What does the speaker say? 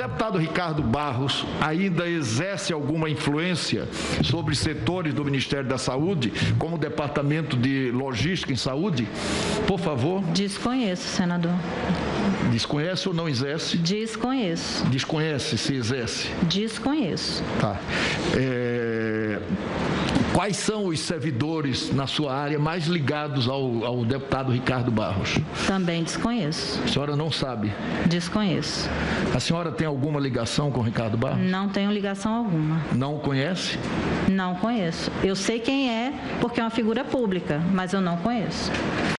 Deputado Ricardo Barros ainda exerce alguma influência sobre setores do Ministério da Saúde, como o Departamento de Logística em Saúde? Por favor. Desconheço, senador. Desconhece ou não exerce? Desconheço. Desconhece se exerce? Desconheço. Tá. Quais são os servidores na sua área mais ligados ao deputado Ricardo Barros? Também desconheço. A senhora não sabe? Desconheço. A senhora tem alguma ligação com o Ricardo Barros? Não tenho ligação alguma. Não conhece? Não conheço. Eu sei quem é, porque é uma figura pública, mas eu não conheço.